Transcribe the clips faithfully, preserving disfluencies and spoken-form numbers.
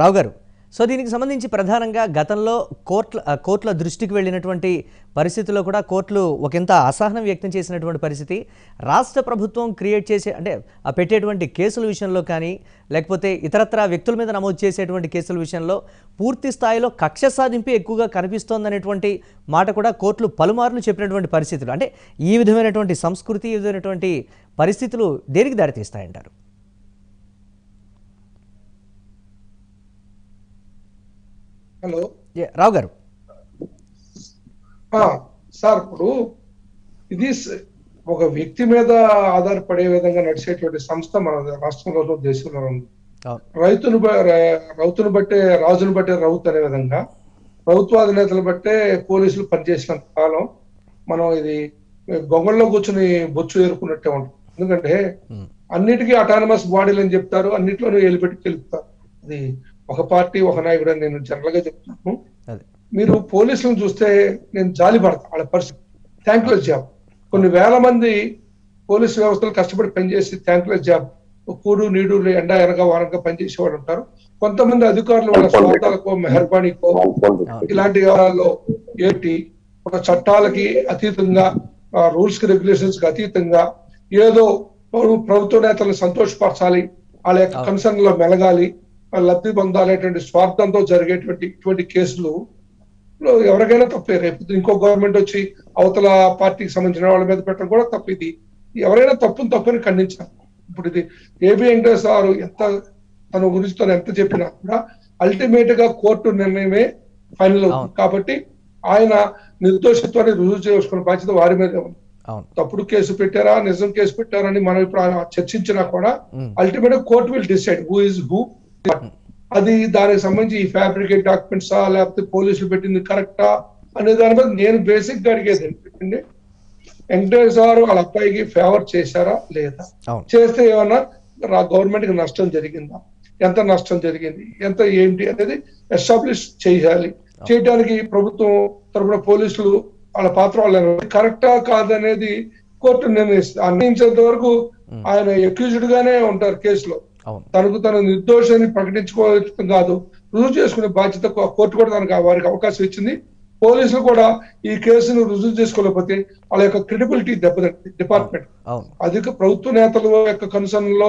రావు గారు సో దీనికి సంబంధించి ప్రధానంగా గతంలో కోర్టు కోర్టుల దృష్టికి వెళ్ళినటువంటి పరిస్థితుల్లో కూడా కోర్టులు ఒకంత అసహనం వ్యక్తం చేసినటువంటి పరిస్థితి రాష్ట్ర ప్రభుత్వం క్రియేట్ చేసే అంటే పెట్టేటువంటి కేసుల విషయంలో కానీ లేకపోతే ఇతరత్ర వ్యక్తుల మీద నమోదు చేసేటువంటి కేసుల విషయంలో పూర్తి స్థాయిలో కక్ష సాధింపు ఎక్కువగా కనిపిస్తోందనేటువంటి మాట కూడా కోర్టులు పలుమార్లు చెప్పినటువంటి పరిస్థితులు అంటే ఈ విధమైనటువంటి సంస్కృతి ఈ విధమైనటువంటి పరిస్థితులు దేనికి దారితీస్తాయంటారు? హలో రావు గారు, సార్ ఇప్పుడు ఇది ఒక వ్యక్తి మీద ఆధారపడే విధంగా నడిచేటువంటి సంస్థ మన రాష్ట్రంలో దేశంలో ఉంది. రైతును రౌతును బట్టే రాజును బట్టే రౌతు అనే విధంగా ప్రభుత్వాధినేతలు బట్టే పోలీసులు పనిచేసినంత కాలం మనం ఇది గొంగల్లో కూర్చుని బొచ్చు ఏరుకున్నట్టే ఉంటుంది. ఎందుకంటే అన్నిటికీ అటానమస్ బాడీలు అని చెప్తారు, అన్నింటిలోనూ ఏలిపెట్టి తెలుపుతారు. అది ఒక పార్టీ ఒక నాయకుడు అని నేను జనరల్ గా చెప్తున్నాను. మీరు పోలీసులను చూస్తే నేను జాలి పడతాను. వాళ్ళ పరిస్థితి థ్యాంక్లెస్ జాబ్. కొన్ని వేల మంది పోలీసు వ్యవస్థలు కష్టపడి పనిచేసి థ్యాంక్లెస్ జాబ్ కూడు నీడు ఎండ ఎనక వారంగా పనిచేసే వాళ్ళు ఉంటారు. కొంతమంది అధికారులు వాళ్ళ స్వార్థాలకో మెహర్బానీకో ఇలాంటి వ్యవహారాల్లో ఏంటి ఒక చట్టాలకి అతీతంగా రూల్స్ కి రెగ్యులేషన్స్ కి అతీతంగా ఏదో ప్రభుత్వ నేతలను సంతోషపరచాలి, వాళ్ళ యొక్క కన్సర్న్ లో మెలగాలి, లబ్ధి పొందాలనేటువంటి స్వార్థంతో జరిగేటువంటి ఇటువంటి కేసులు ఎవరికైనా తప్పే. రేపు ఇంకో గవర్నమెంట్ వచ్చి అవతల పార్టీకి సంబంధించిన వాళ్ళ మీద పెట్టడం కూడా తప్పు. ఇది ఎవరైనా తప్పును తప్పుని ఖండించాలి. ఇప్పుడు ఇది ఏబీ వెంకటేశ్వరరావు ఎంత తన గురించి తను ఎంత చెప్పినా కూడా అల్టిమేట్ గా కోర్టు నిర్ణయమే ఫైనల్ అవుతుంది. కాబట్టి ఆయన నిర్దోషిత్వాన్ని రుజువు చేసుకునే బాధ్యత వారి మీదే ఉంది. తప్పుడు కేసు పెట్టారా నిజం కేసు పెట్టారా అని మనం ఇప్పుడు చర్చించినా కూడా అల్టిమేట్ గా court will decide who is who. అది దానికి సంబంధించి ఫ్యాబ్రికేట్ డాక్యుమెంట్సా లేకపోతే పోలీసులు పెట్టింది కరెక్టా అనే దాని మీద నేను బేసిక్ గా అడిగేది ఏంటంటే వెంకటేశ్వరరావు వాళ్ళ అబ్బాయికి ఫేవర్ చేశారా లేదా, చేస్తే ఏమన్నా గవర్నమెంట్ కి నష్టం జరిగిందా, ఎంత నష్టం జరిగింది, ఎంత ఏంటి అనేది ఎస్టాబ్లిష్ చేయాలి. చేయడానికి ప్రభుత్వం తరఫున పోలీసులు వాళ్ళ పాత్ర వాళ్ళు కరెక్టా కాదనేది కోర్టు నిర్ణయిస్తుంది. నిర్ణయించేంత వరకు ఆయన అక్యూజ్డ్ గానే ఉంటారు కేసులో. తనకు తన నిర్దోషాన్ని ప్రకటించుకోవడం కాదు, రుజువు చేసుకునే బాధ్యత కోర్టు కూడా తనకు వారికి అవకాశం ఇచ్చింది. పోలీసులు కూడా ఈ కేసును రుజువు చేసుకోలేకపోతే వాళ్ళ యొక్క క్రెడిబిలిటీ దెబ్బతింది. డిపార్ట్మెంట్ అధిక ప్రభుత్వ నేతల యొక్క కన్సర్న్ లో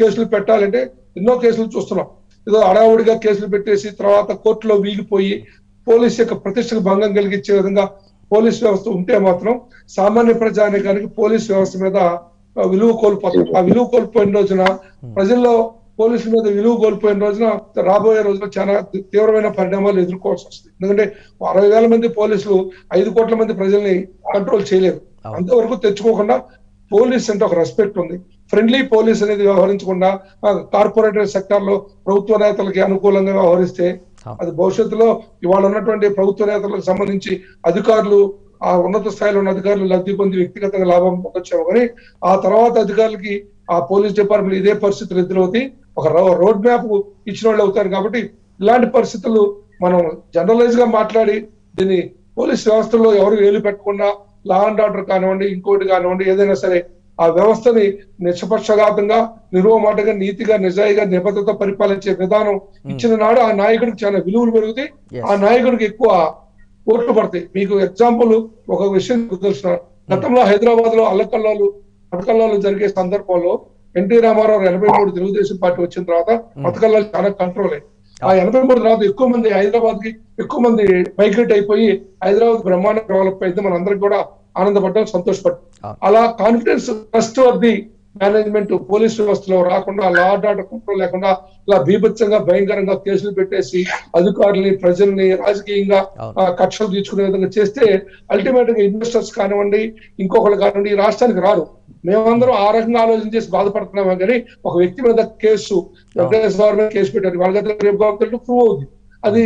కేసులు పెట్టాలంటే ఎన్నో కేసులు చూస్తున్నాం. ఏదో అడావుడిగా కేసులు పెట్టేసి తర్వాత కోర్టులో వీగిపోయి పోలీసు యొక్క ప్రతిష్టకు భంగం కలిగించే విధంగా పోలీసు వ్యవస్థ ఉంటే మాత్రం సామాన్య ప్రజానికానికి పోలీసు వ్యవస్థ మీద విలువ కోల్పోతారు. ఆ విలువ కోల్పోయిన రోజున ప్రజల్లో పోలీసుల మీద విలువ కోల్పోయిన రోజున రాబోయే రోజున చాలా తీవ్రమైన పరిణామాలు ఎదుర్కోవాల్సి వస్తుంది. ఎందుకంటే అరవై వేల మంది పోలీసులు ఐదు కోట్ల మంది ప్రజల్ని కంట్రోల్ చేయలేరు. అంతవరకు తెచ్చుకోకుండా పోలీస్ అంటే ఒక రెస్పెక్ట్ ఉంది. ఫ్రెండ్లీ పోలీస్ అనేది వ్యవహరించకుండా కార్పొరేటర్ సెక్టార్ లో ప్రభుత్వ నేతలకి అనుకూలంగా వ్యవహరిస్తే అది భవిష్యత్తులో ఇవాళ ఉన్నటువంటి ప్రభుత్వ నేతలకు సంబంధించి అధికారులు ఆ ఉన్నత స్థాయిలో ఉన్న అధికారులు లబ్ధి పొంది వ్యక్తిగతంగా లాభం పొందొచ్చాము. కానీ ఆ తర్వాత అధికారులకి ఆ పోలీస్ డిపార్ట్మెంట్ ఇదే పరిస్థితులు ఎదురవుతాయి. ఒక రోడ్ మ్యాప్ ఇచ్చిన వాళ్ళు అవుతారు. కాబట్టి ఇలాంటి పరిస్థితులు మనం జనరలైజ్ గా మాట్లాడి దీన్ని పోలీస్ వ్యవస్థలో ఎవరు వేలు పెట్టకుండా లా అండ్ ఆర్డర్ కానివ్వండి ఇంకోటి కానివ్వండి ఏదైనా సరే ఆ వ్యవస్థని నిష్పక్షఘాతంగా నిర్వహమాటగా నీతిగా నిజాయిగా నిబద్ధత పరిపాలించే విధానం ఇచ్చిన నాడు ఆ నాయకుడికి చాలా విలువలు పెరుగుతాయి, ఆ నాయకుడికి ఎక్కువ ఓట్లు పడతాయి. మీకు ఎగ్జాంపుల్ ఒక విషయం గుర్తున్నారు. గతంలో హైదరాబాద్ లో అల్లకల్లాలు అటకల్లాలు జరిగే సందర్భంలో ఎన్టీ రామారావు ఎనభై మూడు తెలుగుదేశం పార్టీ వచ్చిన తర్వాత అటకల్లాలు చాలా కంట్రోల్ అయ్యాయి. ఆ ఎనభై మూడు తర్వాత ఎక్కువ మంది హైదరాబాద్ కి ఎక్కువ మంది మైగ్రేట్ అయిపోయి హైదరాబాద్ బ్రహ్మాండ డెవలప్ అయితే మన అందరికి కూడా ఆనందపడ్డాం, సంతోషపడ్డాం. అలా confidence trust worthy management police వ్యవస్థలో రాకుండా లా అండ్ ఆర్డర్ కంట్రోల్ లేకుండా ఇలా బీభత్సంగా భయంకరంగా కేసులు పెట్టేసి అధికారుల్ని ప్రజల్ని రాజకీయంగా కక్షలు తీర్చుకునే విధంగా చేస్తే అల్టిమేట్ గా ఇన్వెస్టర్స్ కానివ్వండి ఇంకొకరు కానివ్వండి ఈ రాష్ట్రానికి రారు. మేమందరం ఆ రకంగా ఆలోచన చేసి బాధపడుతున్నామా కానీ ఒక వ్యక్తి మీద కేసు కేసు పెట్టారు వాళ్ళ దగ్గర రేపు కాకుండా ప్రూవ్ అవుతుంది. అది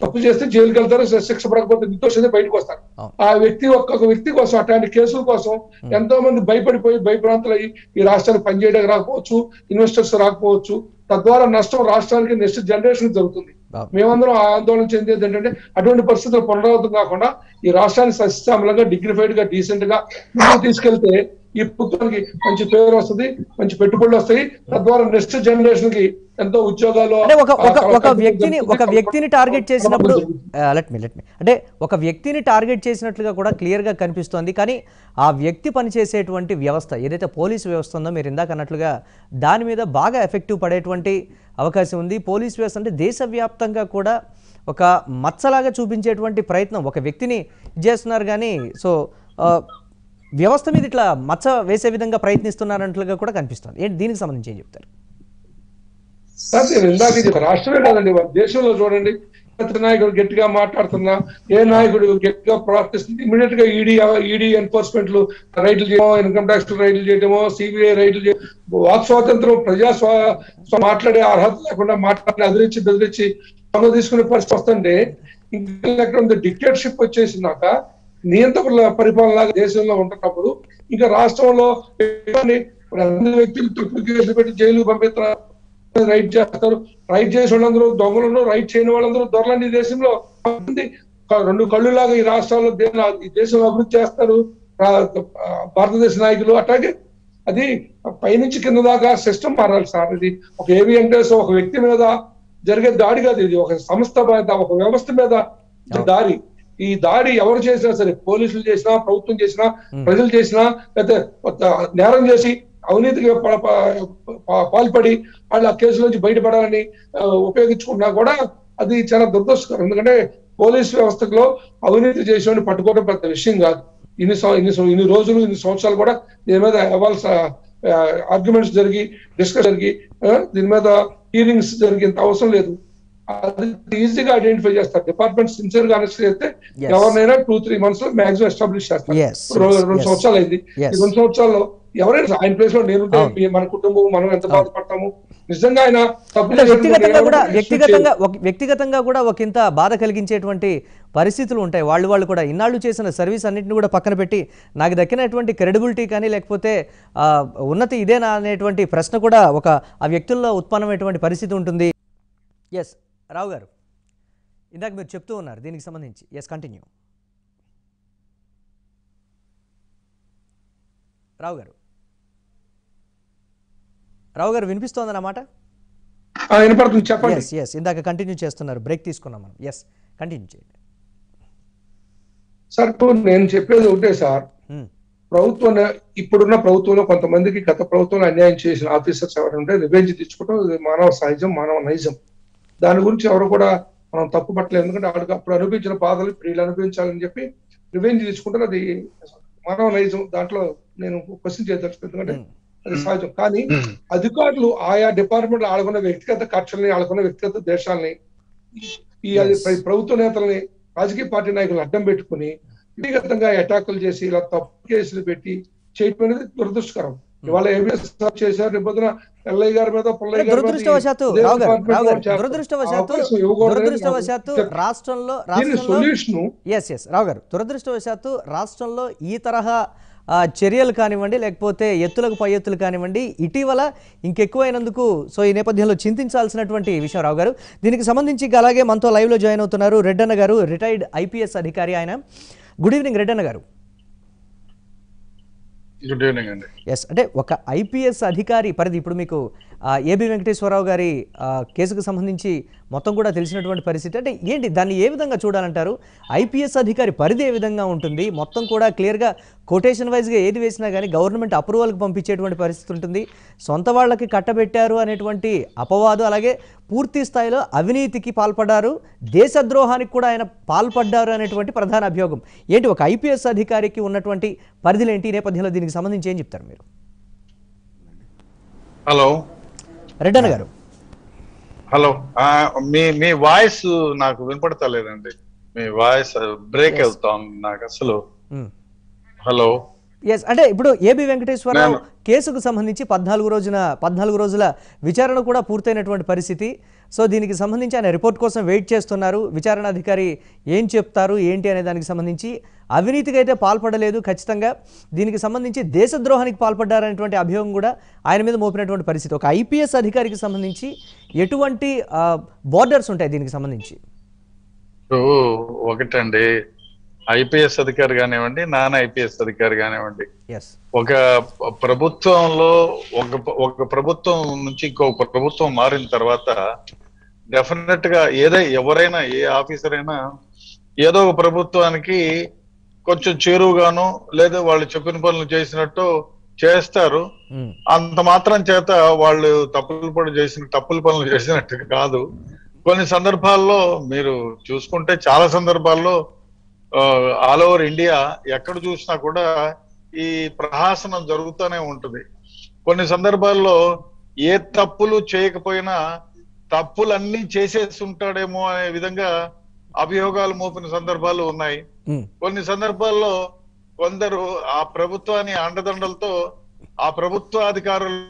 తప్పు చేస్తే జైలుకి వెళ్తారు, శిక్ష పడకపోతే నిర్దోషితే బయటకు వస్తారు. ఆ వ్యక్తి ఒక్కొక్క వ్యక్తి కోసం అట్లాంటి కేసుల కోసం ఎంతో మంది భయపడిపోయి భయభ్రాంతులు అయ్యి ఈ రాష్ట్రానికి పనిచేయడానికి రాకపోవచ్చు, ఇన్వెస్టర్స్ రాకపోవచ్చు, తద్వారా నష్టం రాష్ట్రానికి నెక్స్ట్ జనరేషన్ జరుగుతుంది. మేమందరం ఆందోళన చెందేది ఏంటంటే అటువంటి పరిస్థితులు పునరావృతం కాకుండా ఈ రాష్ట్రాన్ని సస్యశ్యామలంగా డిగ్నిఫైడ్ గా డీసెంట్ గా ముందుకు తీసుకెళ్తే ఈ ప్రభుత్వానికి మంచి పేరు వస్తుంది, మంచి పెట్టుబడులు వస్తాయి, తద్వారా నెక్స్ట్ జనరేషన్ కి ఎంతో ఉద్యోగాలు. ఒక వ్యక్తిని ఒక వ్యక్తిని టార్గెట్ చేసినప్పుడు లెట్ మీ లెట్ మీ అంటే ఒక వ్యక్తిని టార్గెట్ చేసినట్లుగా కూడా క్లియర్ గా కనిపిస్తోంది. కానీ ఆ వ్యక్తి పనిచేసేటువంటి వ్యవస్థ ఏదైతే పోలీసు వ్యవస్థ ఉందో మీరు ఇందాక అన్నట్లుగా దాని మీద బాగా ఎఫెక్టివ్ పడేటువంటి అవకాశం ఉంది. పోలీసు వ్యవస్థ అంటే దేశవ్యాప్తంగా కూడా ఒక మచ్చలాగా చూపించేటువంటి ప్రయత్నం ఒక వ్యక్తిని చేస్తున్నారు. కానీ సో వ్యవస్థ మీద ఇట్లా మచ్చ వేసే విధంగా ప్రయత్నిస్తున్నారంట్లుగా కూడా కనిపిస్తుంది. ఏంటి దీనికి సంబంధించి ఏం చెప్తారు? ఇందాక రాష్ట్రమే కాదండి దేశంలో చూడండి, ప్రతి నాయకుడు గట్టిగా మాట్లాడుతున్నా, ఏ నాయకుడు గట్టిగా ప్రవర్తిస్తుంది ఇమీడియట్ గా ఈడీ ఈడీ ఎన్ఫోర్స్మెంట్లు రైడ్లు చేయడమో, ఇన్కమ్ ట్యాక్స్ రైడ్లు చేయడమో, సిబిఐ రైడ్లు చేయడం, వాక్ స్వాతంత్రం ప్రజా మాట్లాడే అర్హత లేకుండా మాట్లాడి అదిరించి బెదిరించి పనులు తీసుకునే పరిస్థితి వస్తుంటే ఇంకా డిక్టేటర్షిప్ వచ్చేసినాక నియంత్రణ పరిపాలన దేశంలో ఉంటున్నప్పుడు ఇంకా రాష్ట్రంలో వ్యక్తులు తృప్తి పెట్టి జైలు పంపిస్తారు, రైట్ చేస్తారు, రైట్ చేసే వాళ్ళందరూ దొంగలను, రైట్ చేయని వాళ్ళందరూ దొరలని దేశంలో రెండు కళ్ళు లాగా ఈ రాష్ట్రాల్లో దేశం అభివృద్ధి చేస్తారు భారతదేశ నాయకులు. అట్లాగే అది పైనుంచి కింద దాకా సిస్టమ్ మారాలి సార్. ఇది ఒక ఏబీ వెంకటేశ్వర ఒక వ్యక్తి మీద జరిగే దాడి కాదు, ఇది ఒక సంస్థ మీద ఒక వ్యవస్థ మీద దాడి. ఈ దాడి ఎవరు చేసినా సరే, పోలీసులు చేసినా, ప్రభుత్వం చేసినా, ప్రజలు చేసినా, లేకపోతే నేరం చేసి అవినీతికి పాల్పడి వాళ్ళు ఆ కేసు నుంచి బయటపడాలని ఉపయోగించుకున్నా కూడా అది చాలా దురదృష్టకరం. ఎందుకంటే పోలీసు వ్యవస్థలో అవినీతి చేసిన పట్టుకోవడం పెద్ద విషయం కాదు. ఇన్ని ఇన్ని ఇన్ని రోజులు ఇన్ని సంవత్సరాలు కూడా దీని మీద అవాల్సిన ఆర్గ్యుమెంట్స్ జరిగి డిస్కస్ జరిగి దీని మీద హీరింగ్స్ జరిగేంత అవసరం లేదు. అది ఈజీగా ఐడెంటిఫై చేస్తారు. డిపార్ట్మెంట్ సిన్సియర్ గా అనౌన్స్ చేస్తే ఎవరినైనా టూ త్రీ మంత్స్ లో మాక్సిమం ఎస్టాబ్లిష్ చేస్తారు. రెండు సంవత్సరాలు అయింది. రెండు సంవత్సరాల్లో ఎవరైనా ఆయన ప్లేస్ లో నేను మన కుటుంబం మనం ఎంత బాధపడతాము. నిజంగా ఆయన వ్యక్తిగతంగా కూడా వ్యక్తిగతంగా వ్యక్తిగతంగా కూడా ఒక ఇంత బాధ కలిగించేటువంటి పరిస్థితులు ఉంటాయి. వాళ్ళు వాళ్ళు కూడా ఇన్నాళ్ళు చేసిన సర్వీస్ అన్నింటిని కూడా పక్కన పెట్టి నాకు దక్కినటువంటి క్రెడిబిలిటీ కానీ లేకపోతే ఉన్నతి ఇదేనా అనేటువంటి ప్రశ్న కూడా ఒక ఆ వ్యక్తుల్లో ఉత్పన్నమైనటువంటి పరిస్థితి ఉంటుంది. ఎస్ రావు గారు, ఇందాక మీరు చెప్తూ ఉన్నారు దీనికి సంబంధించి. ఎస్ కంటిన్యూ రావు గారు. రావు గారు వినిపిస్తోంది అన్నమాట. ఎస్ ఎస్ ఇందాక కంటిన్యూ చేస్తున్నారు, బ్రేక్ తీసుకున్నాం మనం. ఎస్ కంటిన్యూ చేయండి సార్. నేను చెప్పేది ఒకటే సార్, ప్రభుత్వం ఇప్పుడున్న ప్రభుత్వంలో కొంతమందికి గత ప్రభుత్వంలో అన్యాయం చేసిన ఆఫీసర్స్ ఎవరంటే రివెంజ్ తెచ్చుకోవడం మానవ సహజం, మానవ నైజం. దాని గురించి ఎవరు కూడా మనం తప్పు పట్టలేదు. ఎందుకంటే వాళ్ళకి అప్పుడు అనిపించిన బాధలు ఇప్పుడు వీళ్ళు అనిపించాలని చెప్పి రివెంజ్ తీసుకుంటారు. అది మానవ నైజం, దాంట్లో నేను క్వశ్చన్ చేయదలుచుకో, ఎందుకంటే అది సహజం. కానీ అధికారులు ఆయా డిపార్ట్మెంట్ ఆడుకున్న వ్యక్తిగత ఖర్చుల్ని, ఆడుకున్న వ్యక్తిగత దేశాలని, ఈ ప్రభుత్వ నేతలని, రాజకీయ పార్టీ నాయకులను అడ్డం పెట్టుకుని వ్యక్తిగతంగా అటాకులు చేసి ఇలా తప్పు కేసులు పెట్టి చేయటం అనేది దురదృష్టకరం. ఇవాళ ఏబీఎస్ చేశారు, ఇబ్బందున ఎల్లయ్య గారి మీద పుల్లయ్య గారి దురదృష్టవశాత్తు దురదృష్టవశాత్తు దురదృష్టవశాత్తు రాష్ట్రంలో సొల్యూషన్. ఎస్ ఎస్ రావు గారు, దురదృష్టవశాత్తు రాష్ట్రంలో ఈ తరహా చర్యలు కానివ్వండి లేకపోతే ఎత్తులకు పై ఎత్తులు కానివ్వండి ఇటీవల ఇంకెక్కువైనందుకు సో ఈ నేపథ్యంలో చింతించాల్సినటువంటి విషయం రావు గారు. దీనికి సంబంధించి అలాగే మనతో లైవ్లో జాయిన్ అవుతున్నారు రెడ్డన్న గారు, రిటైర్డ్ ఐపీఎస్ అధికారి ఆయన. గుడ్ ఈవినింగ్ రెడ్డన్న గారు. గుడ్ ఈవినింగ్ అండి. ఎస్ అంటే ఒక ఐపీఎస్ అధికారి పరిధి ఇప్పుడు మీకు ఏబీ వెంకటేశ్వరరావు గారి కేసుకు సంబంధించి మొత్తం కూడా తెలిసినటువంటి పరిస్థితి. అంటే ఏంటి దాన్ని ఏ విధంగా చూడాలంటారు? ఐపీఎస్ అధికారి పరిధి ఏ విధంగా ఉంటుంది? మొత్తం కూడా క్లియర్గా కొటేషన్ వైజ్గా ఏది వేసినా కానీ గవర్నమెంట్ అప్రూవల్కి పంపించేటువంటి పరిస్థితి ఉంటుంది. సొంత వాళ్ళకి కట్టబెట్టారు అనేటువంటి అపవాదు, అలాగే పూర్తి స్థాయిలో అవినీతికి పాల్పడ్డారు, దేశద్రోహానికి కూడా ఆయన పాల్పడ్డారు అనేటువంటి ప్రధాన అభియోగం. ఏంటి ఒక ఐపీఎస్ అధికారికి ఉన్నటువంటి పరిధిలు ఏంటి? ఈ నేపథ్యంలో దీనికి సంబంధించి ఏం చెప్తారు మీరు? హలో రెడ్డన్న గారు. హలో, మీ మీ వాయిస్ నాకు వినపడతలేదండి. మీ వాయిస్ బ్రేక్ అవుతా ఉంది నాకు అసలు. హలో. ఎస్ అంటే ఇప్పుడు ఏబీ వెంకటేశ్వరరావు కేసుకు సంబంధించి పద్నాలుగు రోజున పద్నాలుగు రోజుల విచారణ కూడా పూర్తయినటువంటి పరిస్థితి. సో దీనికి సంబంధించి ఆయన రిపోర్ట్ కోసం వెయిట్ చేస్తున్నారు. విచారణాధికారి ఏం చెప్తారు ఏంటి అనే దానికి సంబంధించి అవినీతికి అయితే పాల్పడలేదు ఖచ్చితంగా, దీనికి సంబంధించి దేశద్రోహానికి పాల్పడ్డారనేటువంటి అభియోగం కూడా ఆయన మీద మోపినటువంటి పరిస్థితి. ఒక ఐపీఎస్ అధికారికి సంబంధించి ఎటువంటి బోర్డర్స్ ఉంటాయి దీనికి సంబంధించి? ఒకటండి, ఐపీఎస్ అధికారి కానివ్వండి, నాన్ ఐపీఎస్ అధికారి కానివ్వండి, ఒక ప్రభుత్వంలో ఒక ఒక ప్రభుత్వం నుంచి ఇంకో ప్రభుత్వం మారిన తర్వాత డెఫినెట్ గా ఏదో ఎవరైనా ఏ ఆఫీసర్ అయినా ఏదో ఒక ప్రభుత్వానికి కొంచెం చేరువుగాను లేదా వాళ్ళు చెప్పిన పనులు చేసినట్టు చేస్తారు. అంత మాత్రం చేత వాళ్ళు తప్పులు పనులు చేసిన తప్పులు పనులు చేసినట్టు కాదు. కొన్ని సందర్భాల్లో మీరు చూసుకుంటే చాలా సందర్భాల్లో ఆల్ ఓవర్ ఇండియా ఎక్కడ చూసినా కూడా ఈ ప్రహాసనం జరుగుతూనే ఉంటుంది. కొన్ని సందర్భాల్లో ఏ తప్పులు చేయకపోయినా తప్పులన్నీ చేసేసి ఉంటాడేమో అనే విధంగా అభియోగాలు మోపిన సందర్భాలు ఉన్నాయి. కొన్ని సందర్భాల్లో కొందరు ఆ ప్రభుత్వాన్ని అండదండలతో ఆ ప్రభుత్వ అధికారులు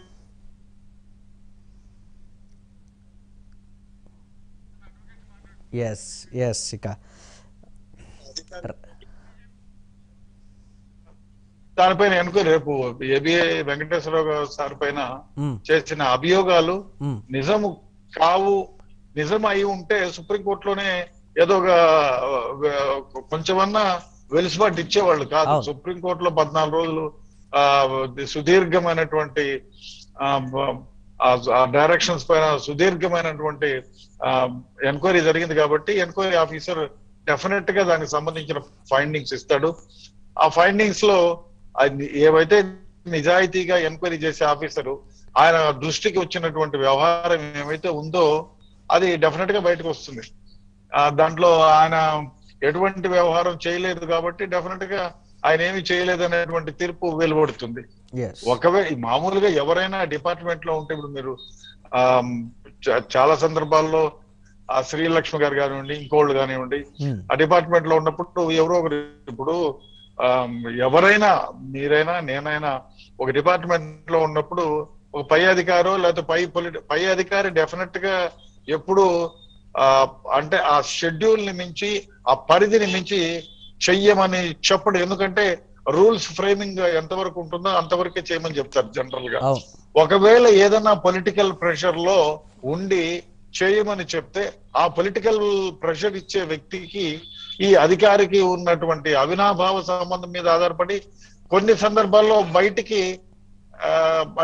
దానిపైన అనుకో రేపు ఏబీ వెంకటేశ్వరరావు సార్ పైన చేసిన అభియోగాలు నిజము కావు. నిజం అయి ఉంటే సుప్రీంకోర్టులోనే ఏదో ఒక కొంచెమన్నా వెలుసుబాటు ఇచ్చేవాళ్ళు కాదు. సుప్రీంకోర్టులో పద్నాలుగు రోజులు ఆ సుదీర్ఘమైనటువంటి డైరెక్షన్స్ పైన సుదీర్ఘమైనటువంటి ఎంక్వైరీ జరిగింది కాబట్టి ఎంక్వైరీ ఆఫీసర్ డెఫినెట్ గా దానికి సంబంధించిన ఫైండింగ్స్ ఇస్తాడు. ఆ ఫైండింగ్స్ లో ఏవైతే నిజాయితీగా ఎంక్వైరీ చేసే ఆఫీసరు ఆయన దృష్టికి వచ్చినటువంటి వ్యవహారం ఏమైతే ఉందో అది డెఫినెట్ గా బయటకు వస్తుంది. దాంట్లో ఆయన ఎటువంటి వ్యవహారం చేయలేదు కాబట్టి డెఫినెట్ గా ఆయన ఏమి చేయలేదు అనేటువంటి తీర్పు వెలువడుతుంది. ఒకవేళ మామూలుగా ఎవరైనా డిపార్ట్మెంట్ లో ఉంటే ఇప్పుడు మీరు ఆ చాలా సందర్భాల్లో ఆ శ్రీలక్ష్మి గారు కానివ్వండి, ఇంకోళ్ళు కానివ్వండి, ఆ డిపార్ట్మెంట్ లో ఉన్నప్పుడు ఎవరో ఒకరు ఇప్పుడు ఆ ఎవరైనా మీరైనా నేనైనా ఒక డిపార్ట్మెంట్ లో ఉన్నప్పుడు ఒక పై అధికారో లేకపోతే పై పొలిటి పై అధికారి డెఫినెట్ గా ఎప్పుడు అంటే ఆ షెడ్యూల్ ని మించి ఆ పరిధిని మించి చెయ్యమని చెప్పడు. ఎందుకంటే రూల్స్ ఫ్రేమింగ్ ఎంతవరకు ఉంటుందో అంతవరకే చేయమని చెప్తారు జనరల్ గా. ఒకవేళ ఏదన్నా పొలిటికల్ ప్రెషర్ లో ఉండి చేయమని చెప్తే ఆ పొలిటికల్ ప్రెషర్ ఇచ్చే వ్యక్తికి ఈ అధికారికి ఉన్నటువంటి అవినాభావ సంబంధం మీద ఆధారపడి కొన్ని సందర్భాల్లో బయటికి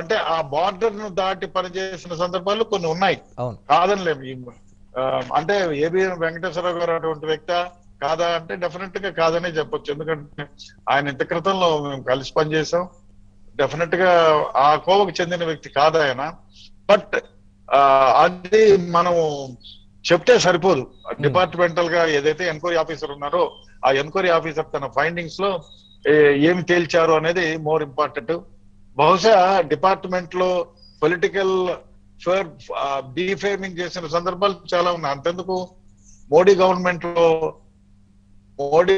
అంటే ఆ బార్డర్ ను దాటి పనిచేసిన సందర్భాలు కొన్ని ఉన్నాయి, కాదనలేము. అంటే ఏబీ వెంకటేశ్వరరావు గారు అటువంటి వ్యక్తి కాదా అంటే డెఫినెట్ గా కాదనే చెప్పొచ్చు. ఎందుకంటే ఆయన ఇంత క్రితంలో మేము కలిసి పనిచేసాం, డెఫినెట్ గా ఆ కోవకు చెందిన వ్యక్తి కాదా ఆయన. బట్ అది మనము చెప్తే సరిపోదు. డిపార్ట్మెంటల్ గా ఏదైతే ఎంక్వైరీ ఆఫీసర్ ఉన్నారో ఆ ఎంక్వైరీ ఆఫీసర్ తన ఫైండింగ్స్ లో ఏమి తేల్చారు అనేది మోర్ ఇంపార్టెంట్. బహుశా డిపార్ట్మెంట్ లో పొలిటికల్ ఫర్ డిఫేమింగ్ చేసిన సందర్భాలు చాలా ఉన్నాయి. అంతెందుకు మోడీ గవర్నమెంట్ లో మోడీ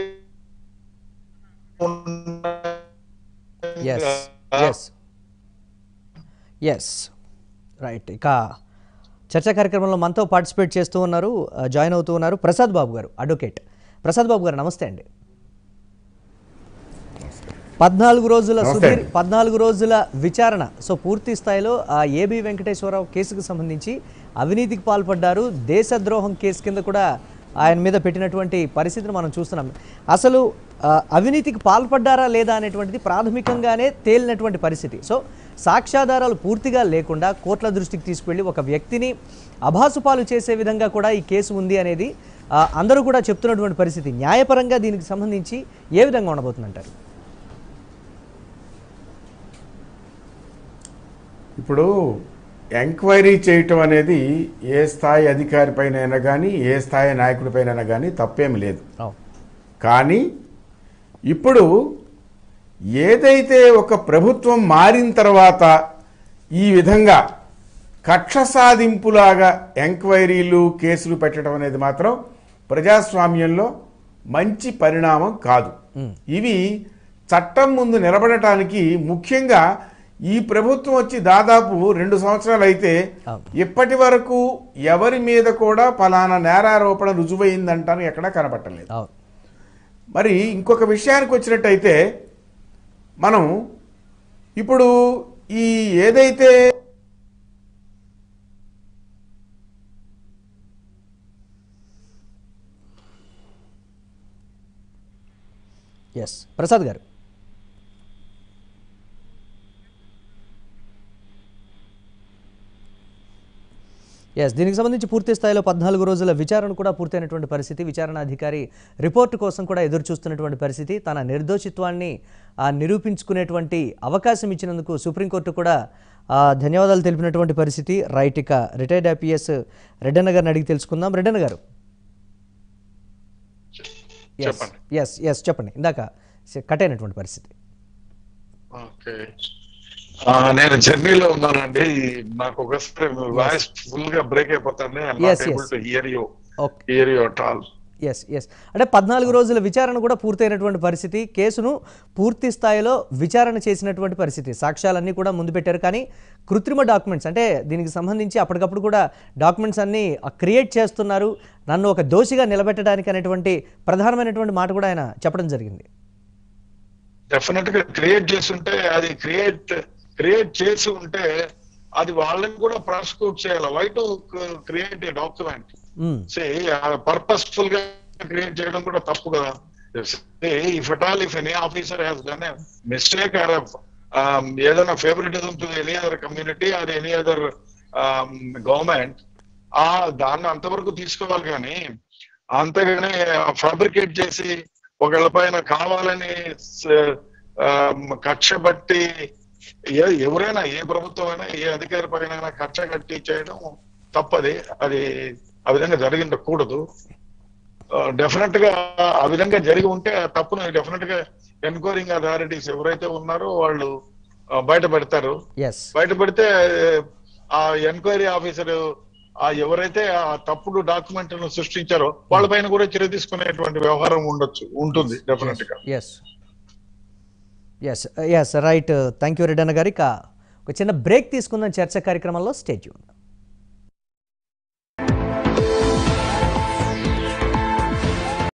రైట్. ఇక చర్చా కార్యక్రమంలో మనతో పార్టిసిపేట్ చేస్తూ ఉన్నారు, జాయిన్ అవుతూ ఉన్నారు ప్రసాద్ బాబు గారు, అడ్వకేట్ ప్రసాద్ బాబు గారు. నమస్తే అండి. పద్నాలుగు రోజుల సుదీర్ పద్నాలుగు రోజుల విచారణ, సో పూర్తి స్థాయిలో ఆ ఏబీ వెంకటేశ్వరరావు కేసుకు సంబంధించి అవినీతికి పాల్పడ్డారు, దేశద్రోహం కేసు కింద కూడా ఆయన మీద పెట్టినటువంటి పరిస్థితిని మనం చూస్తున్నాం. అసలు అవినీతికి పాల్పడ్డారా లేదా అనేటువంటిది ప్రాథమికంగానే తేలినటువంటి పరిస్థితి. సో సాక్ష్యాధారాలు పూర్తిగా లేకుండా కోర్టుల దృష్టికి తీసుకువెళ్ళి ఒక వ్యక్తిని అభాసుపాలు చేసే విధంగా కూడా ఈ కేసు ఉంది అనేది అందరూ కూడా చెప్తున్నటువంటి పరిస్థితి. న్యాయపరంగా దీనికి సంబంధించి ఏ విధంగా ఉండబోతుందంటారు? ఇప్పుడు ఎంక్వైరీ చేయటం అనేది ఏ స్థాయి అధికారి పైన అయినా కానీ ఏ స్థాయి నాయకుడి పైన అయినా కానీ తప్పేమి లేదు. కానీ ఇప్పుడు ఏదైతే ఒక ప్రభుత్వం మారిన తర్వాత ఈ విధంగా కక్ష సాధింపులాగా ఎంక్వైరీలు కేసులు పెట్టడం అనేది మాత్రం ప్రజాస్వామ్యంలో మంచి పరిణామం కాదు. ఇవి చట్టం ముందు నిలబడటానికి ముఖ్యంగా ఈ ప్రభుత్వం వచ్చి దాదాపు రెండు సంవత్సరాలు అయితే ఇప్పటి వరకు ఎవరి మీద కూడా ఫలానా నేరారోపణ రుజువైందంటాను ఎక్కడా కనపట్టలేదు. మరి ఇంకొక విషయానికి వచ్చినట్టయితే మనం ఇప్పుడు ఈ ఏదైతే ఎస్ ప్రసాద్ గారు. ఎస్ దీనికి సంబంధించి పూర్తి స్థాయిలో పద్నాలుగు రోజుల విచారణ కూడా పూర్తయినటువంటి పరిస్థితి, విచారణాధికారి రిపోర్టు కోసం కూడా ఎదురు చూస్తున్నటువంటి పరిస్థితి. తన నిర్దోషిత్వాన్ని నిరూపించుకునేటువంటి అవకాశం ఇచ్చినందుకు సుప్రీంకోర్టు కూడా ధన్యవాదాలు తెలిపినటువంటి పరిస్థితి. రైట్, ఇక రిటైర్డ్ ఐపీఎస్ రెడ్డన్న గారిని అడిగి తెలుసుకుందాం. రెడ్డన్న గారు చెప్పండి. ఇందాక కట్ అయినటువంటి పరిస్థితి. నేను జర్నీలో ఉన్నానండి, నాకు ఒకసారి వాయిస్ ఫుల్ గా బ్రేక్ అయిపోతాను. అంటే పద్నాలుగు రోజుల విచారణ కూడా పూర్తయినటువంటి పరిస్థితి, కేసును పూర్తి స్థాయిలో విచారణ చేసినటువంటి పరిస్థితి, సాక్ష్యాలన్నీ కూడా ముందు పెట్టారు. కానీ కృత్రిమ డాక్యుమెంట్స్, అంటే దీనికి సంబంధించి అప్పటికప్పుడు కూడా డాక్యుమెంట్స్ అన్నీ క్రియేట్ చేస్తున్నారు, నన్ను ఒక దోషిగా నిలబెట్టడానికి అనేటువంటి ప్రధానమైనటువంటి మాట కూడా ఆయన చెప్పడం జరిగింది. డెఫినెట్ గా క్రియేట్ చేస్తుంటే అది క్రియేట్ క్రియేట్ చేసి ఉంటే అది వాళ్ళని కూడా ప్రాసిక్యూట్ చేయాలి. Why to create a document, purposeful గా క్రియేట్ చేయడం కూడా తప్పు కదా. If at all if any officer has done a mistake or ఏదైనా favouritism to any other community or any other government, ఆ దాన్ని అంతవరకు తీసుకోవాలి. కానీ అంతేగానే ఫ్యాబ్రికేట్ చేసి ఒకళ్ళ పైన కావాలని కక్ష బట్టి, ఎవరైనా ఏ ప్రభుత్వం అయినా ఏ అధికారి పైన కక్ష కట్టి చేయడం తప్పది. అది ఆ విధంగా జరిగిండకూడదు. డెఫినెట్ గా ఆ విధంగా జరిగి ఉంటే తప్పును డెఫినెట్ గా ఎన్క్వైరింగ్ అథారిటీస్ ఎవరైతే ఉన్నారో వాళ్ళు బయట పెడతారు. బయట పెడితే ఆ ఎంక్వైరీ ఆఫీసర్ ఆ ఎవరైతే ఆ తప్పుడు డాక్యుమెంట్ ను సృష్టించారో వాళ్ళ పైన కూడా చర్య తీసుకునేటువంటి వ్యవహారం ఉండొచ్చు, ఉంటుంది డెఫినెట్ గా. Yes yes right, thank you రెడ్డన్న గారి. ఒక చిన్న బ్రేక్ తీసుకుందాం చర్చ కార్యక్రమంలో. Stay tune.